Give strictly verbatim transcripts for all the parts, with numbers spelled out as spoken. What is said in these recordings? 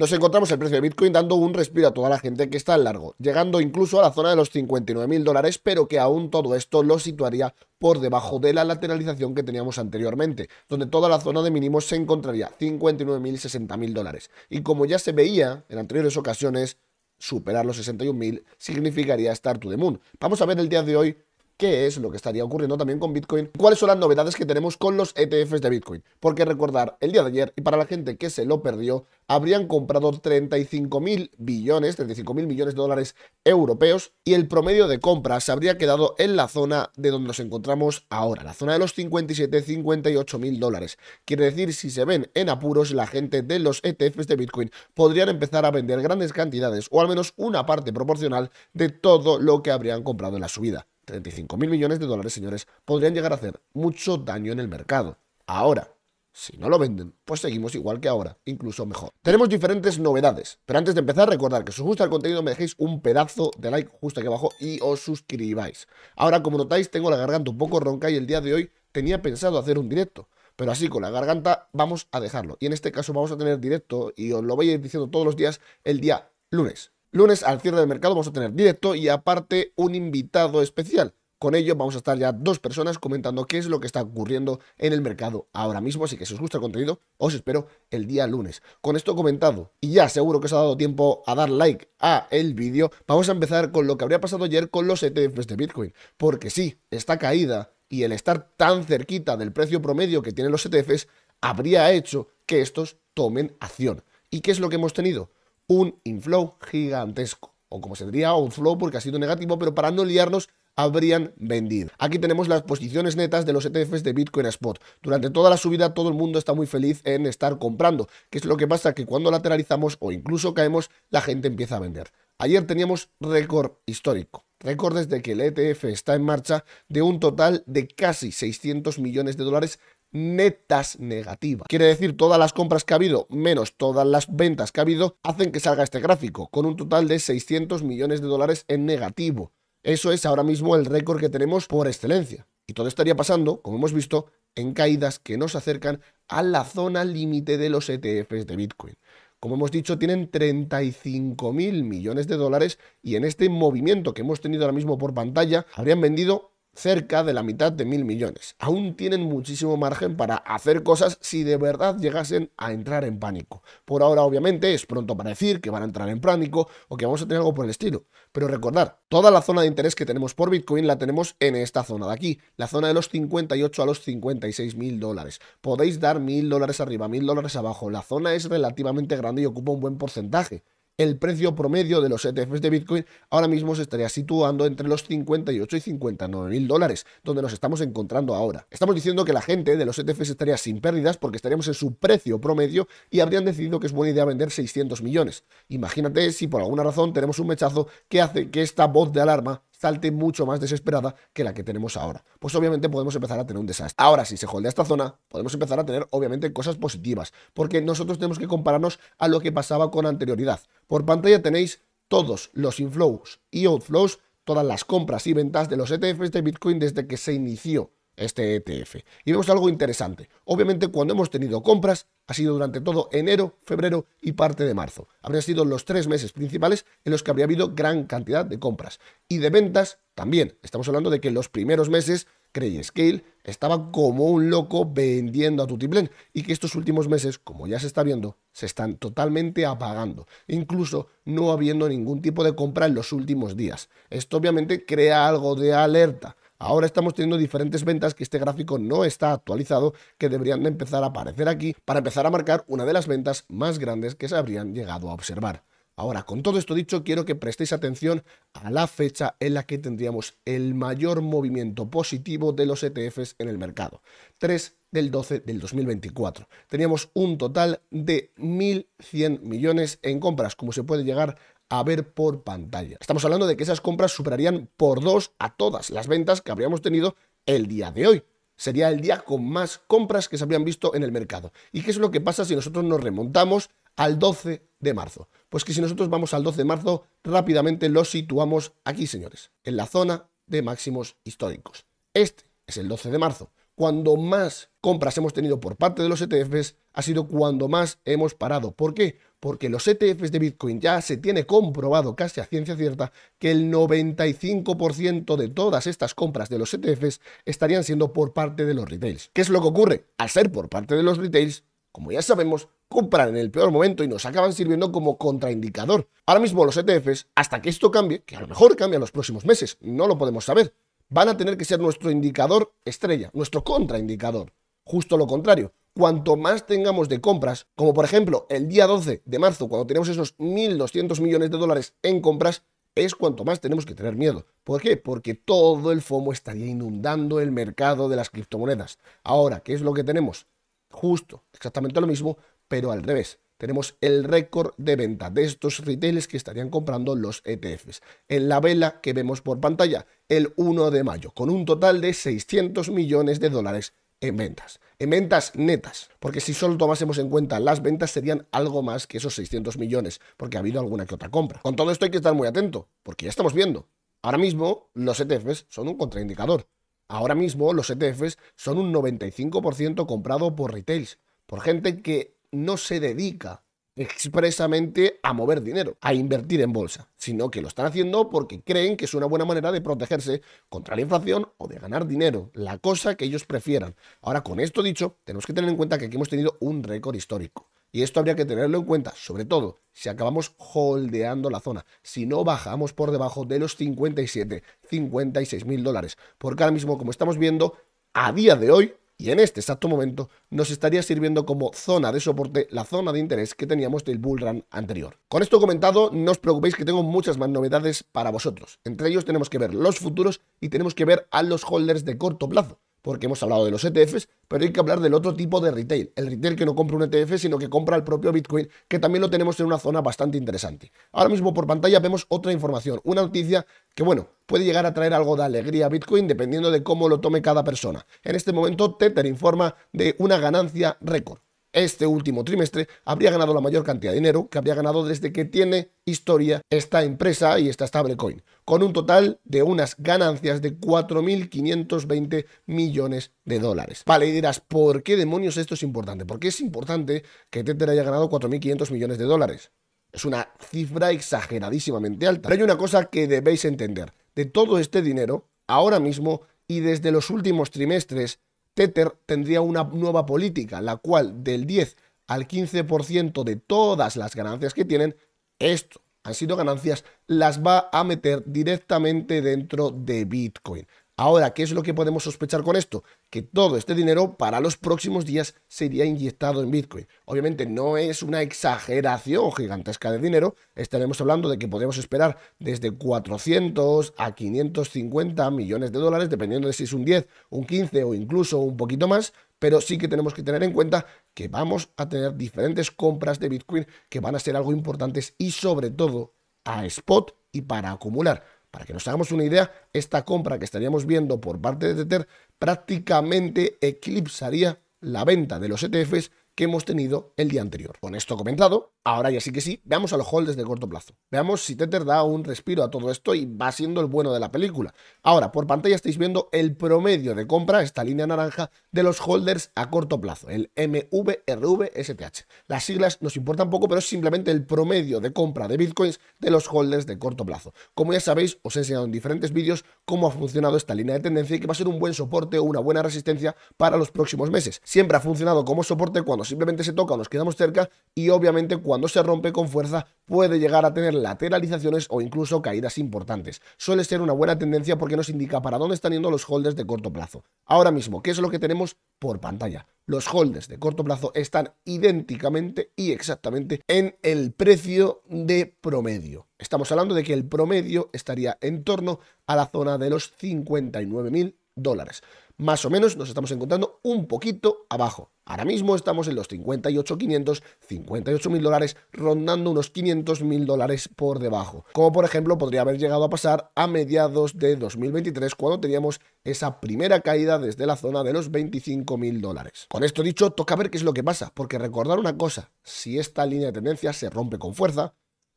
nos encontramos el precio de Bitcoin dando un respiro a toda la gente que está en largo, llegando incluso a la zona de los cincuenta y nueve mil dólares, pero que aún todo esto lo situaría por debajo de la lateralización que teníamos anteriormente, donde toda la zona de mínimos se encontraría cincuenta y nueve mil, sesenta mil dólares. Y como ya se veía en anteriores ocasiones, superar los sesenta y un mil significaría estar to the moon. Vamos a ver el día de hoy qué es lo que estaría ocurriendo también con Bitcoin, cuáles son las novedades que tenemos con los E T Fs de Bitcoin, porque recordar, el día de ayer, y para la gente que se lo perdió, habrían comprado treinta y cinco mil billones, treinta y cinco mil millones de dólares europeos, y el promedio de compra se habría quedado en la zona de donde nos encontramos ahora, la zona de los cincuenta y siete, cincuenta y ocho mil dólares. Quiere decir, si se ven en apuros, la gente de los E T Fs de Bitcoin podrían empezar a vender grandes cantidades, o al menos una parte proporcional de todo lo que habrían comprado en la subida. treinta y cinco mil millones de dólares, señores, podrían llegar a hacer mucho daño en el mercado. Ahora, si no lo venden, pues seguimos igual que ahora, incluso mejor. Tenemos diferentes novedades, pero antes de empezar, recordad que si os gusta el contenido me dejéis un pedazo de like justo aquí abajo y os suscribáis. Ahora, como notáis, tengo la garganta un poco ronca y el día de hoy tenía pensado hacer un directo, pero así con la garganta vamos a dejarlo. Y en este caso vamos a tener directo, y os lo voy a ir diciendo todos los días, el día lunes. Lunes al cierre del mercado vamos a tener directo y aparte un invitado especial. Con ello vamos a estar ya dos personas comentando qué es lo que está ocurriendo en el mercado ahora mismo. Así que si os gusta el contenido, os espero el día lunes. Con esto comentado, y ya seguro que os ha dado tiempo a dar like a el vídeo, vamos a empezar con lo que habría pasado ayer con los E T Fs de Bitcoin. Porque sí, esta caída y el estar tan cerquita del precio promedio que tienen los E T Fs habría hecho que estos tomen acción. ¿Y qué es lo que hemos tenido? Un inflow gigantesco, o como se diría, outflow porque ha sido negativo, pero para no liarnos, habrían vendido. Aquí tenemos las posiciones netas de los E T Fs de Bitcoin Spot. Durante toda la subida todo el mundo está muy feliz en estar comprando, que es lo que pasa que cuando lateralizamos o incluso caemos, la gente empieza a vender. Ayer teníamos récord histórico, récord desde que el E T F está en marcha, de un total de casi seiscientos millones de dólares netas negativas. Quiere decir, todas las compras que ha habido, menos todas las ventas que ha habido, hacen que salga este gráfico, con un total de seiscientos millones de dólares en negativo. Eso es ahora mismo el récord que tenemos por excelencia. Y todo estaría pasando, como hemos visto, en caídas que nos acercan a la zona límite de los E T Fs de Bitcoin. Como hemos dicho, tienen treinta y cinco mil millones de dólares y en este movimiento que hemos tenido ahora mismo por pantalla, habrían vendido cerca de la mitad de mil millones. Aún tienen muchísimo margen para hacer cosas si de verdad llegasen a entrar en pánico. Por ahora, obviamente, es pronto para decir que van a entrar en pánico o que vamos a tener algo por el estilo. Pero recordad, toda la zona de interés que tenemos por Bitcoin la tenemos en esta zona de aquí, la zona de los cincuenta y ocho a los cincuenta y seis mil dólares. Podéis dar mil dólares arriba, mil dólares abajo. La zona es relativamente grande y ocupa un buen porcentaje. El precio promedio de los E T Fs de Bitcoin ahora mismo se estaría situando entre los cincuenta y ocho y cincuenta y nueve mil dólares, donde nos estamos encontrando ahora. Estamos diciendo que la gente de los E T Fs estaría sin pérdidas porque estaríamos en su precio promedio y habrían decidido que es buena idea vender seiscientos millones. Imagínate si por alguna razón tenemos un mechazo que hace que esta voz de alarma salte mucho más desesperada que la que tenemos ahora. Pues obviamente podemos empezar a tener un desastre. Ahora, si se holdea esta zona, podemos empezar a tener obviamente cosas positivas, porque nosotros tenemos que compararnos a lo que pasaba con anterioridad. Por pantalla tenéis todos los inflows y outflows, todas las compras y ventas de los E T Fs de Bitcoin desde que se inició este E T F. Y vemos algo interesante. Obviamente cuando hemos tenido compras ha sido durante todo enero, febrero y parte de marzo. Habrían sido los tres meses principales en los que habría habido gran cantidad de compras. Y de ventas también. Estamos hablando de que en los primeros meses Grayscale estaba como un loco vendiendo a tutiplén y que estos últimos meses, como ya se está viendo, se están totalmente apagando, incluso no habiendo ningún tipo de compra en los últimos días. Esto obviamente crea algo de alerta. Ahora estamos teniendo diferentes ventas que este gráfico no está actualizado, que deberían de empezar a aparecer aquí para empezar a marcar una de las ventas más grandes que se habrían llegado a observar. Ahora, con todo esto dicho, quiero que prestéis atención a la fecha en la que tendríamos el mayor movimiento positivo de los E T Fs en el mercado. tres del doce del dos mil veinticuatro. Teníamos un total de mil cien millones en compras, como se puede llegar a a ver por pantalla. Estamos hablando de que esas compras superarían por dos a todas las ventas que habríamos tenido el día de hoy. Sería el día con más compras que se habrían visto en el mercado. ¿Y qué es lo que pasa si nosotros nos remontamos al doce de marzo? Pues que si nosotros vamos al doce de marzo, rápidamente lo situamos aquí, señores, en la zona de máximos históricos. Este es el doce de marzo. cuando más compras hemos tenido por parte de los E T Fs ha sido cuando más hemos parado. ¿Por qué? Porque los E T Fs de Bitcoin ya se tiene comprobado casi a ciencia cierta que el noventa y cinco por ciento de todas estas compras de los E T Fs estarían siendo por parte de los retails. ¿Qué es lo que ocurre? Al ser por parte de los retails, como ya sabemos, compran en el peor momento y nos acaban sirviendo como contraindicador. Ahora mismo los E T Fs, hasta que esto cambie, que a lo mejor cambie en los próximos meses, no lo podemos saber, van a tener que ser nuestro indicador estrella, nuestro contraindicador. Justo lo contrario, cuanto más tengamos de compras, como por ejemplo el día doce de marzo, cuando tenemos esos mil doscientos millones de dólares en compras, es cuanto más tenemos que tener miedo. ¿Por qué? Porque todo el FOMO estaría inundando el mercado de las criptomonedas. Ahora, ¿qué es lo que tenemos? Justo, exactamente lo mismo, pero al revés. Tenemos el récord de venta de estos retailers que estarían comprando los E T Fs. En la vela que vemos por pantalla, el uno de mayo, con un total de seiscientos millones de dólares en ventas. En ventas netas, porque si solo tomásemos en cuenta las ventas serían algo más que esos seiscientos millones, porque ha habido alguna que otra compra. Con todo esto hay que estar muy atento, porque ya estamos viendo. Ahora mismo los E T Fs son un contraindicador. Ahora mismo los E T Fs son un noventa y cinco por ciento comprado por retails, por gente que no se dedica expresamente a mover dinero, a invertir en bolsa, sino que lo están haciendo porque creen que es una buena manera de protegerse contra la inflación o de ganar dinero, la cosa que ellos prefieran. Ahora, con esto dicho, tenemos que tener en cuenta que aquí hemos tenido un récord histórico. Y esto habría que tenerlo en cuenta, sobre todo si acabamos holdeando la zona, si no bajamos por debajo de los cincuenta y siete, cincuenta y seis mil dólares. Porque ahora mismo, como estamos viendo, a día de hoy y en este exacto momento, nos estaría sirviendo como zona de soporte la zona de interés que teníamos del bull run anterior. Con esto comentado, no os preocupéis que tengo muchas más novedades para vosotros. Entre ellos tenemos que ver los futuros y tenemos que ver a los holders de corto plazo. Porque hemos hablado de los E T Fs, pero hay que hablar del otro tipo de retail. El retail que no compra un E T F, sino que compra el propio Bitcoin, que también lo tenemos en una zona bastante interesante. Ahora mismo por pantalla vemos otra información, una noticia que, bueno, puede llegar a traer algo de alegría a Bitcoin dependiendo de cómo lo tome cada persona. En este momento Tether informa de una ganancia récord. Este último trimestre habría ganado la mayor cantidad de dinero que habría ganado desde que tiene historia esta empresa y esta stablecoin, con un total de unas ganancias de cuatro mil quinientos veinte millones de dólares. Vale, y dirás, ¿por qué demonios esto es importante? ¿Por qué es importante que Tether haya ganado cuatro mil quinientos millones de dólares? Es una cifra exageradísimamente alta. Pero hay una cosa que debéis entender. De todo este dinero, ahora mismo y desde los últimos trimestres, Tether tendría una nueva política, la cual del diez al quince por ciento de todas las ganancias que tienen, esto han sido ganancias, las va a meter directamente dentro de Bitcoin. Ahora, ¿qué es lo que podemos sospechar con esto? Que todo este dinero para los próximos días sería inyectado en Bitcoin. Obviamente no es una exageración gigantesca de dinero, estaremos hablando de que podemos esperar desde cuatrocientos a quinientos cincuenta millones de dólares, dependiendo de si es un diez, un quince o incluso un poquito más, pero sí que tenemos que tener en cuenta que vamos a tener diferentes compras de Bitcoin que van a ser algo importantes y sobre todo a spot y para acumular. Para que nos hagamos una idea, esta compra que estaríamos viendo por parte de Tether prácticamente eclipsaría la venta de los E T Fs que hemos tenido el día anterior. Con esto comentado, ahora ya sí que sí, veamos a los holders de corto plazo. Veamos si Tether da un respiro a todo esto y va siendo el bueno de la película. Ahora, por pantalla estáis viendo el promedio de compra, esta línea naranja, de los holders a corto plazo, el M V R V S T H. Las siglas nos importan poco, pero es simplemente el promedio de compra de bitcoins de los holders de corto plazo. Como ya sabéis, os he enseñado en diferentes vídeos cómo ha funcionado esta línea de tendencia y que va a ser un buen soporte o una buena resistencia para los próximos meses. Siempre ha funcionado como soporte cuando simplemente se toca o nos quedamos cerca y obviamente cuando se rompe con fuerza puede llegar a tener lateralizaciones o incluso caídas importantes. Suele ser una buena tendencia porque nos indica para dónde están yendo los holders de corto plazo. Ahora mismo, ¿qué es lo que tenemos por pantalla? Los holders de corto plazo están idénticamente y exactamente en el precio de promedio. Estamos hablando de que el promedio estaría en torno a la zona de los cincuenta y nueve mil dólares. Más o menos nos estamos encontrando un poquito abajo. Ahora mismo estamos en los cincuenta y ocho mil quinientos, cincuenta y ocho mil dólares, rondando unos quinientos mil dólares por debajo. Como por ejemplo podría haber llegado a pasar a mediados de dos mil veintitrés cuando teníamos esa primera caída desde la zona de los veinticinco mil dólares. Con esto dicho, toca ver qué es lo que pasa, porque recordar una cosa, si esta línea de tendencia se rompe con fuerza,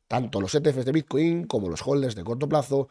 tanto los E T Fs de Bitcoin como los holders de corto plazo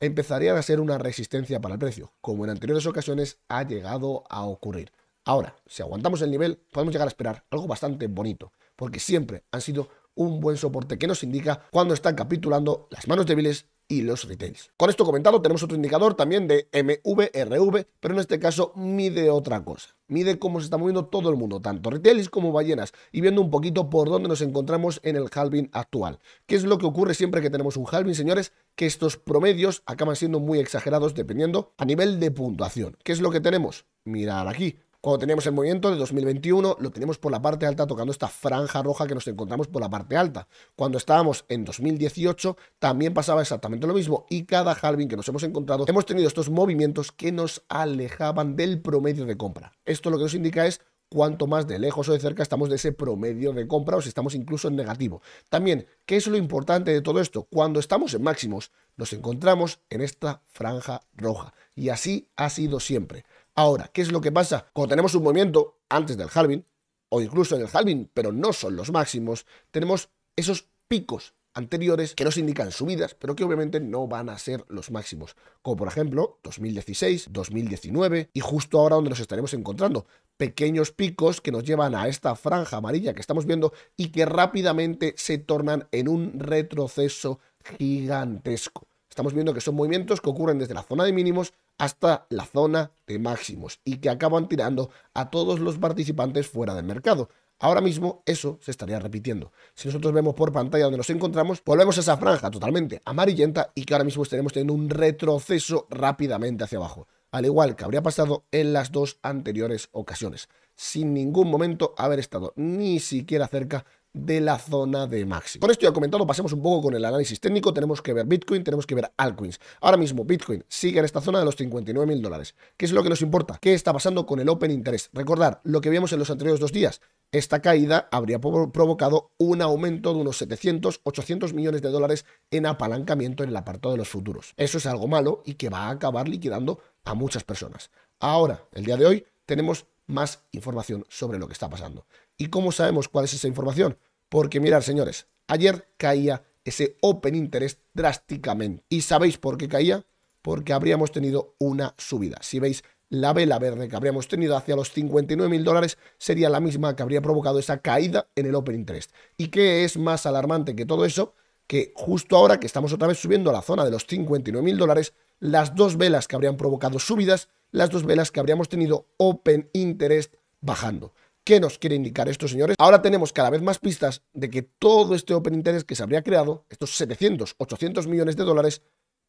empezaría a ser una resistencia para el precio, como en anteriores ocasiones ha llegado a ocurrir. Ahora, si aguantamos el nivel, podemos llegar a esperar algo bastante bonito, porque siempre han sido un buen soporte que nos indica cuando están capitulando las manos débiles y los retails. Con esto comentado, tenemos otro indicador también de M V R V, pero en este caso mide otra cosa. Mide cómo se está moviendo todo el mundo, tanto retails como ballenas, y viendo un poquito por dónde nos encontramos en el halving actual. ¿Qué es lo que ocurre siempre que tenemos un halving, señores? Que estos promedios acaban siendo muy exagerados dependiendo a nivel de puntuación. ¿Qué es lo que tenemos? Mirar aquí. Cuando teníamos el movimiento de dos mil veintiuno, lo teníamos por la parte alta tocando esta franja roja que nos encontramos por la parte alta. Cuando estábamos en dos mil dieciocho, también pasaba exactamente lo mismo. Y cada halving que nos hemos encontrado, hemos tenido estos movimientos que nos alejaban del promedio de compra. Esto lo que nos indica es cuánto más de lejos o de cerca estamos de ese promedio de compra o si estamos incluso en negativo. También, ¿qué es lo importante de todo esto? Cuando estamos en máximos, nos encontramos en esta franja roja. Y así ha sido siempre. Ahora, ¿qué es lo que pasa? Cuando tenemos un movimiento antes del halving, o incluso en el halving, pero no son los máximos, tenemos esos picos anteriores que nos indican subidas, pero que obviamente no van a ser los máximos. Como por ejemplo, dos mil dieciséis, dos mil diecinueve, y justo ahora donde nos estaremos encontrando. Pequeños picos que nos llevan a esta franja amarilla que estamos viendo y que rápidamente se tornan en un retroceso gigantesco. Estamos viendo que son movimientos que ocurren desde la zona de mínimos hasta la zona de máximos y que acaban tirando a todos los participantes fuera del mercado. Ahora mismo eso se estaría repitiendo. Si nosotros vemos por pantalla donde nos encontramos, volvemos a esa franja totalmente amarillenta y que ahora mismo estaremos teniendo un retroceso rápidamente hacia abajo, al igual que habría pasado en las dos anteriores ocasiones, sin ningún momento haber estado ni siquiera cerca de la zona de máximo. Con esto ya comentado, pasemos un poco con el análisis técnico. Tenemos que ver Bitcoin, tenemos que ver altcoins. Ahora mismo Bitcoin sigue en esta zona de los cincuenta y nueve mil dólares. ¿Qué es lo que nos importa? ¿Qué está pasando con el Open Interest? Recordar lo que vimos en los anteriores dos días. Esta caída habría provocado un aumento de unos setecientos, ochocientos millones de dólares en apalancamiento en el apartado de los futuros. Eso es algo malo y que va a acabar liquidando a muchas personas. Ahora, el día de hoy, tenemos más información sobre lo que está pasando. ¿Y cómo sabemos cuál es esa información? Porque mirad, señores, ayer caía ese Open Interest drásticamente. ¿Y sabéis por qué caía? Porque habríamos tenido una subida. Si veis la vela verde que habríamos tenido hacia los cincuenta y nueve mil dólares, sería la misma que habría provocado esa caída en el Open Interest. ¿Y qué es más alarmante que todo eso? Que justo ahora que estamos otra vez subiendo a la zona de los cincuenta y nueve mil dólares, las dos velas que habrían provocado subidas, las dos velas que habríamos tenido Open Interest bajando. ¿Qué nos quiere indicar esto, señores? Ahora tenemos cada vez más pistas de que todo este Open Interest que se habría creado, estos setecientos, ochocientos millones de dólares,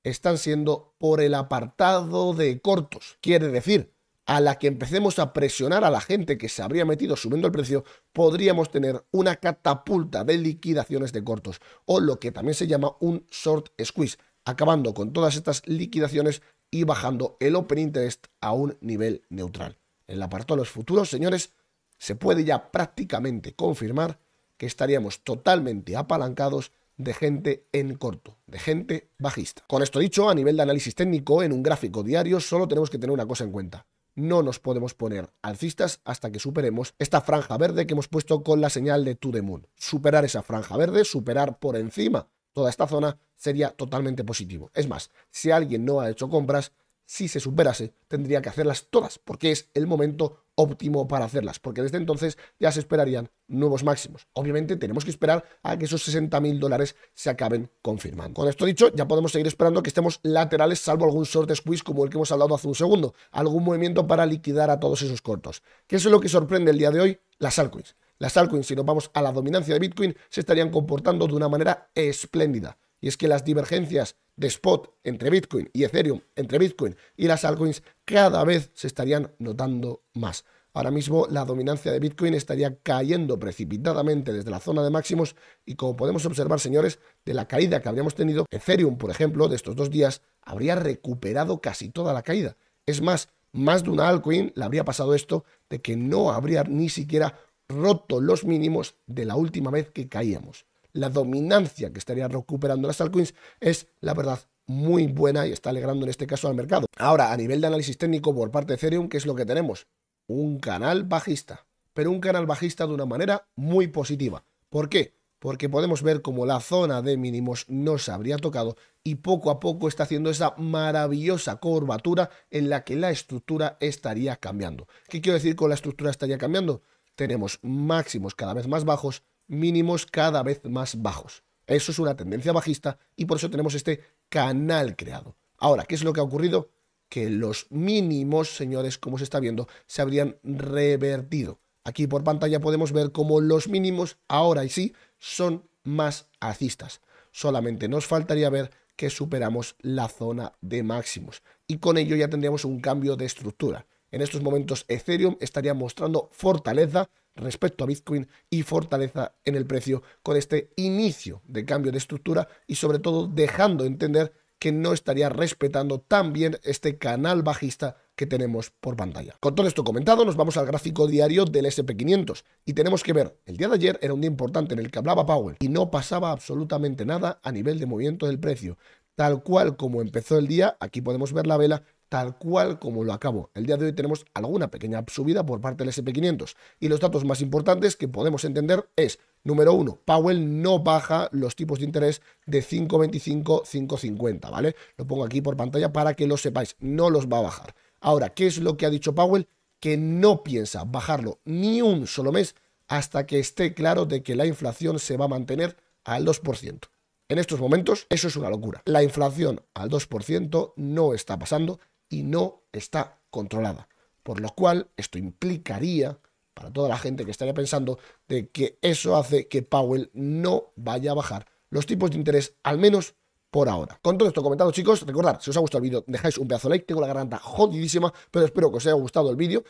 están siendo por el apartado de cortos. Quiere decir, a la que empecemos a presionar a la gente que se habría metido subiendo el precio, podríamos tener una catapulta de liquidaciones de cortos, o lo que también se llama un short squeeze, acabando con todas estas liquidaciones y bajando el Open Interest a un nivel neutral. En el apartado de los futuros, señores, se puede ya prácticamente confirmar que estaríamos totalmente apalancados de gente en corto, de gente bajista. Con esto dicho, a nivel de análisis técnico, en un gráfico diario, solo tenemos que tener una cosa en cuenta. No nos podemos poner alcistas hasta que superemos esta franja verde que hemos puesto con la señal de To The Moon. Superar esa franja verde, superar por encima toda esta zona, sería totalmente positivo. Es más, si alguien no ha hecho compras, si se superase, tendría que hacerlas todas, porque es el momento óptimo para hacerlas, porque desde entonces ya se esperarían nuevos máximos. Obviamente tenemos que esperar a que esos sesenta mil dólares se acaben confirmando. Con esto dicho, ya podemos seguir esperando que estemos laterales, salvo algún short squeeze como el que hemos hablado hace un segundo, algún movimiento para liquidar a todos esos cortos. ¿Qué es lo que sorprende el día de hoy? Las altcoins. Las altcoins, si nos vamos a la dominancia de Bitcoin, se estarían comportando de una manera espléndida. Y es que las divergencias de spot entre Bitcoin y Ethereum, entre Bitcoin y las altcoins, cada vez se estarían notando más. Ahora mismo la dominancia de Bitcoin estaría cayendo precipitadamente desde la zona de máximos y como podemos observar, señores, de la caída que habríamos tenido, Ethereum, por ejemplo, de estos dos días, habría recuperado casi toda la caída. Es más, más de una altcoin le habría pasado esto de que no habría ni siquiera roto los mínimos de la última vez que caíamos. La dominancia que estaría recuperando las altcoins es, la verdad, muy buena y está alegrando en este caso al mercado. Ahora, a nivel de análisis técnico por parte de Ethereum, ¿qué es lo que tenemos? Un canal bajista, pero un canal bajista de una manera muy positiva. ¿Por qué? porque podemos ver como la zona de mínimos no se habría tocado y poco a poco está haciendo esa maravillosa curvatura en la que la estructura estaría cambiando. ¿Qué quiero decir con la estructura estaría cambiando? Tenemos máximos cada vez más bajos, mínimos cada vez más bajos. Eso es una tendencia bajista y por eso tenemos este canal creado. Ahora, ¿qué es lo que ha ocurrido? Que los mínimos, señores, como se está viendo, se habrían revertido. Aquí por pantalla podemos ver cómo los mínimos ahora y sí son más alcistas. Solamente nos faltaría ver que superamos la zona de máximos y con ello ya tendríamos un cambio de estructura. En estos momentos Ethereum estaría mostrando fortaleza respecto a Bitcoin y fortaleza en el precio con este inicio de cambio de estructura y sobre todo dejando entender que no estaría respetando tan bien este canal bajista que tenemos por pantalla. Con todo esto comentado, nos vamos al gráfico diario del ese and pe quinientos y tenemos que ver, el día de ayer era un día importante en el que hablaba Powell y no pasaba absolutamente nada a nivel de movimiento del precio. Tal cual como empezó el día, aquí podemos ver la vela, tal cual como lo acabó. El día de hoy tenemos alguna pequeña subida por parte del ese and pe quinientos y los datos más importantes que podemos entender es, número uno, Powell no baja los tipos de interés de cinco veinticinco, cinco cincuenta, ¿vale? Lo pongo aquí por pantalla para que lo sepáis, no los va a bajar. Ahora, ¿qué es lo que ha dicho Powell? Que no piensa bajarlo ni un solo mes hasta que esté claro de que la inflación se va a mantener al dos por ciento. En estos momentos, eso es una locura. La inflación al dos por ciento no está pasando y no está controlada. Por lo cual, esto implicaría, para toda la gente que estaría pensando, de que eso hace que Powell no vaya a bajar los tipos de interés, al menos por ahora. Con todo esto comentado, chicos, recordad, si os ha gustado el vídeo, dejáis un pedazo de like. Tengo la garganta jodidísima, pero espero que os haya gustado el vídeo.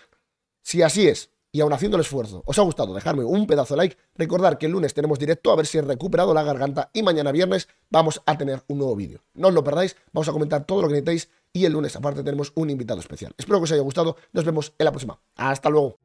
Si así es, y aún haciendo el esfuerzo, os ha gustado, dejarme un pedazo de like. Recordad que el lunes tenemos directo, a ver si he recuperado la garganta, y mañana viernes vamos a tener un nuevo vídeo. No os lo perdáis, vamos a comentar todo lo que necesitáis, y el lunes aparte tenemos un invitado especial. Espero que os haya gustado, nos vemos en la próxima. ¡Hasta luego!